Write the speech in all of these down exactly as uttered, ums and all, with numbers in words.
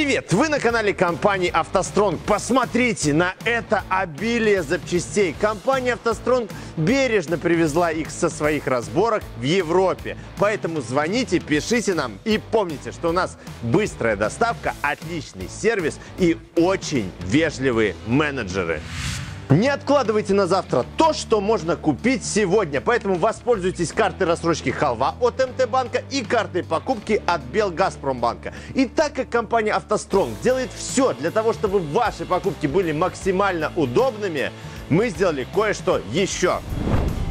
Привет! Вы на канале компании «АвтоСтронг». Посмотрите на это обилие запчастей. Компания «АвтоСтронг» бережно привезла их со своих разборок в Европе. Поэтому звоните, пишите нам и помните, что у нас быстрая доставка, отличный сервис и очень вежливые менеджеры. Не откладывайте на завтра то, что можно купить сегодня. Поэтому воспользуйтесь картой рассрочки «Халва» от эм тэ банка и картой покупки от Белгазпромбанка. И так как компания «АвтоСтронг» делает все для того, чтобы ваши покупки были максимально удобными, мы сделали кое-что еще.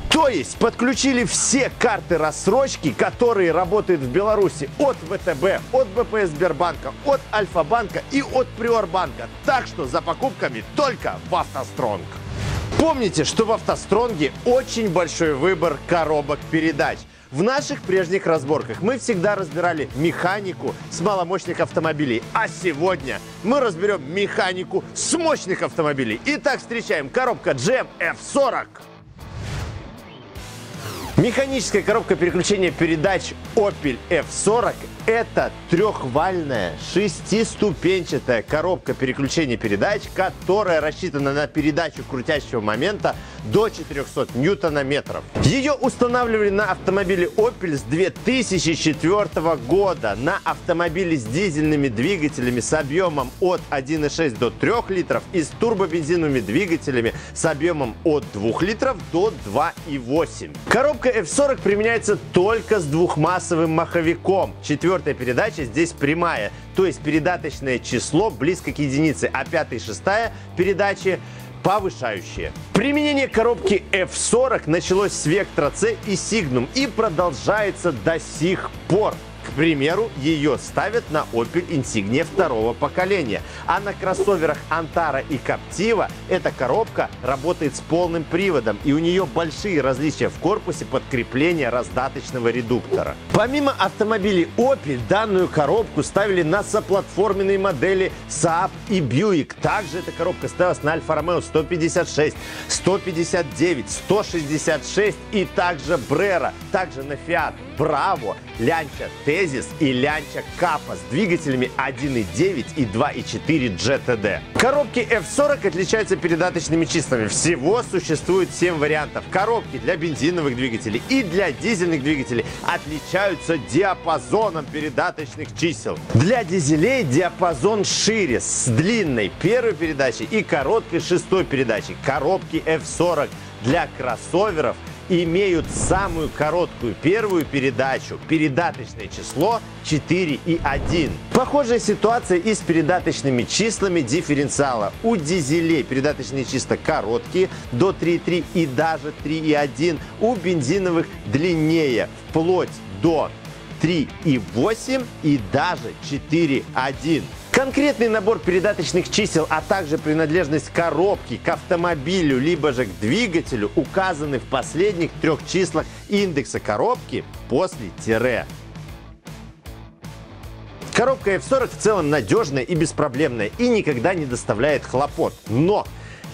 То есть подключили все карты рассрочки, которые работают в Беларуси, от вэ тэ бэ, от бэ пэ эс Сбербанка, от Альфа-Банка и от Приорбанка. Так что за покупками только в «АвтоСтронг». Помните, что в «АвтоСтронге» очень большой выбор коробок передач. В наших прежних разборках мы всегда разбирали механику с маломощных автомобилей, а сегодня мы разберем механику с мощных автомобилей. Итак, встречаем коробка джи эм эф сорок. Механическая коробка переключения передач Opel эф сорок – это трехвальная шестиступенчатая коробка переключения передач, которая рассчитана на передачу крутящего момента до четырёхсот ньютон-метров. Ее устанавливали на автомобиле Opel с две тысячи четвёртого года, на автомобиле с дизельными двигателями с объемом от одной целой шести десятых до трёх литров и с турбобензиновыми двигателями с объемом от двух литров до двух целых восьми десятых. Коробка эф сорок применяется только с двухмассовым маховиком. Четвертая передача здесь прямая, то есть передаточное число близко к единице, а пятая и шестая передачи повышающие. Применение коробки эф сорок началось с Vectra C и Signum и продолжается до сих пор. К примеру, ее ставят на Opel Insignia второго поколения, а на кроссоверах Antara и Captiva эта коробка работает с полным приводом, и у нее большие различия в корпусе подкрепления раздаточного редуктора. Помимо автомобилей Opel, данную коробку ставили на соплатформенные модели Saab и Buick. Также эта коробка ставилась на Alfa Romeo сто пятьдесят шесть, сто пятьдесят девять, сто шестьдесят шесть и также Brera, также на Fiat Bravo, Lancia Ter и Lancia Kappa с двигателями один и девять и два и четыре джи тэ дэ. Коробки эф сорок отличаются передаточными числами. Всего существует семь вариантов. Коробки для бензиновых двигателей и для дизельных двигателей отличаются диапазоном передаточных чисел. Для дизелей диапазон шире, с длинной первой передачей и короткой шестой передачей. Коробки эф сорок для кроссоверов имеют самую короткую первую передачу, передаточное число четыре и одна. Похожая ситуация и с передаточными числами дифференциала. У дизелей передаточные числа короткие, до три и три и даже три и одна. У бензиновых длиннее, вплоть до три и восемь и даже четыре и одна. Конкретный набор передаточных чисел, а также принадлежность коробки к автомобилю либо же к двигателю указаны в последних трех числах индекса коробки после тире. Коробка эф сорок в целом надежная и беспроблемная и никогда не доставляет хлопот. Но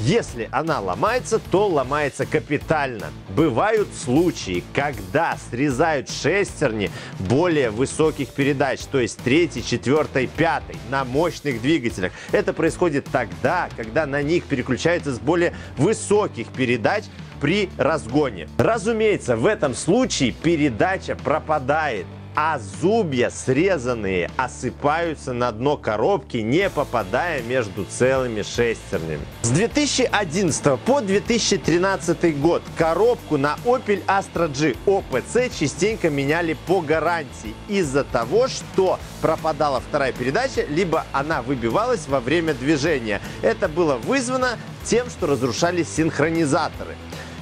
если она ломается, то ломается капитально. Бывают случаи, когда срезают шестерни более высоких передач, то есть третьей, четвёртой, пятой, на мощных двигателях. Это происходит тогда, когда на них переключаются с более высоких передач при разгоне. Разумеется, в этом случае передача пропадает, а зубья срезанные осыпаются на дно коробки, не попадая между целыми шестернями. С две тысячи одиннадцатого по две тысячи тринадцатый год коробку на Opel Astra G о пэ цэ частенько меняли по гарантии из-за того, что пропадала вторая передача, либо она выбивалась во время движения. Это было вызвано тем, что разрушались синхронизаторы.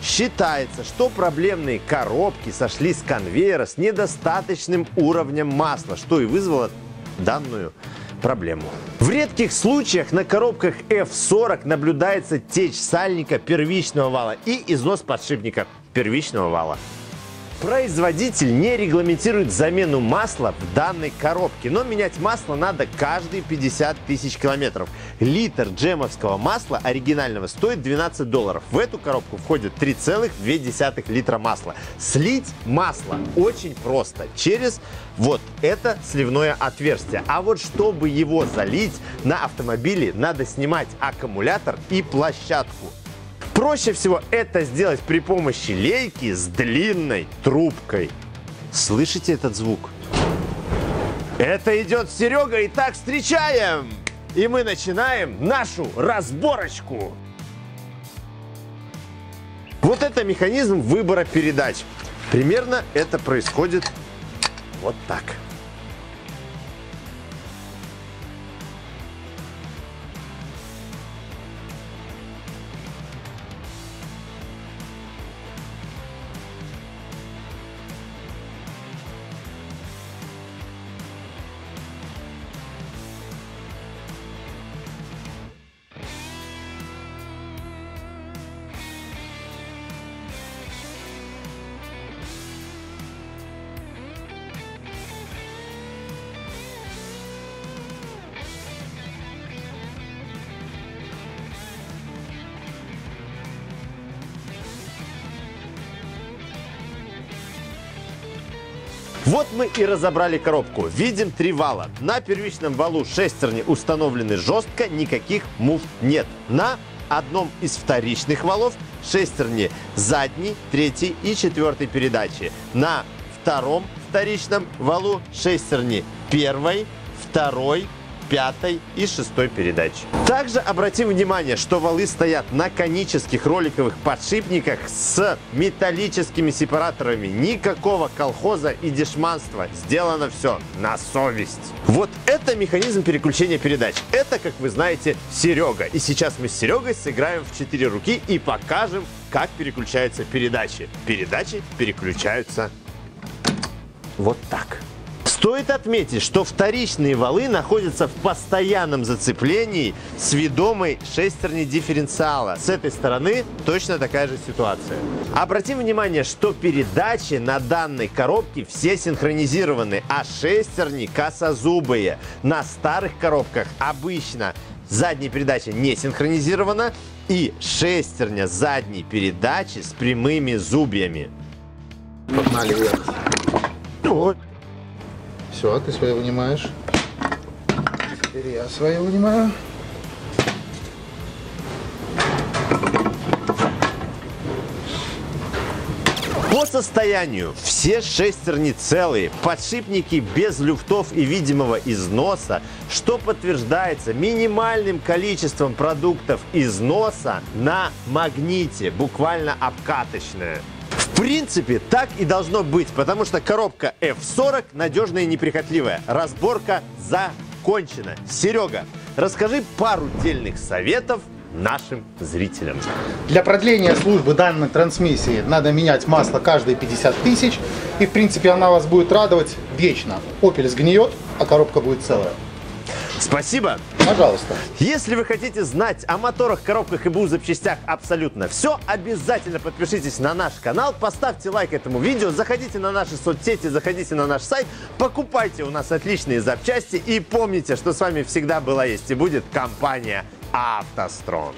Считается, что проблемные коробки сошли с конвейера с недостаточным уровнем масла, что и вызвало данную проблему. В редких случаях на коробках эф сорок наблюдается течь сальника первичного вала и износ подшипника первичного вала. Производитель не регламентирует замену масла в данной коробке, но менять масло надо каждые пятьдесят тысяч километров. Литр джемовского масла оригинального стоит двенадцать долларов. В эту коробку входит три целых две десятых литра масла. Слить масло очень просто через вот это сливное отверстие. А вот чтобы его залить на автомобиле, надо снимать аккумулятор и площадку. Проще всего это сделать при помощи лейки с длинной трубкой. Слышите этот звук? Это идет Серега. Итак, встречаем! И мы начинаем нашу разборочку. Вот это механизм выбора передач. Примерно это происходит вот так. Вот мы и разобрали коробку. Видим три вала. На первичном валу шестерни установлены жестко, никаких муфт нет. На одном из вторичных валов шестерни задней, третьей и четвертой передачи. На втором вторичном валу шестерни первой, второй, пятой и шестой передач. Также обратим внимание, что валы стоят на конических роликовых подшипниках с металлическими сепараторами. Никакого колхоза и дешманства. Сделано все на совесть. Вот это механизм переключения передач. Это, как вы знаете, Серега. И сейчас мы с Серегой сыграем в четыре руки и покажем, как переключаются передачи. Передачи переключаются вот так. Стоит отметить, что вторичные валы находятся в постоянном зацеплении с ведомой шестерней дифференциала. С этой стороны точно такая же ситуация. Обратим внимание, что передачи на данной коробке все синхронизированы, а шестерни косозубые. На старых коробках обычно задняя передача не синхронизирована и шестерня задней передачи с прямыми зубьями. Погнали вверх. Все, ты свое вынимаешь. Теперь я свое вынимаю. По состоянию все шестерни целые, подшипники без люфтов и видимого износа, что подтверждается минимальным количеством продуктов износа на магните, буквально обкаточная. В принципе, так и должно быть, потому что коробка эф сорок надежная и неприхотливая. Разборка закончена. Серега, расскажи пару дельных советов нашим зрителям. Для продления службы данной трансмиссии надо менять масло каждые пятьдесят тысяч. И, в принципе, она вас будет радовать вечно. Opel сгниет, а коробка будет целая. Спасибо. Пожалуйста. Если вы хотите знать о моторах, коробках и БУ запчастях абсолютно все, обязательно подпишитесь на наш канал, поставьте лайк этому видео, заходите на наши соцсети, заходите на наш сайт, покупайте у нас отличные запчасти и помните, что с вами всегда была, есть и будет компания «АвтоСтронг».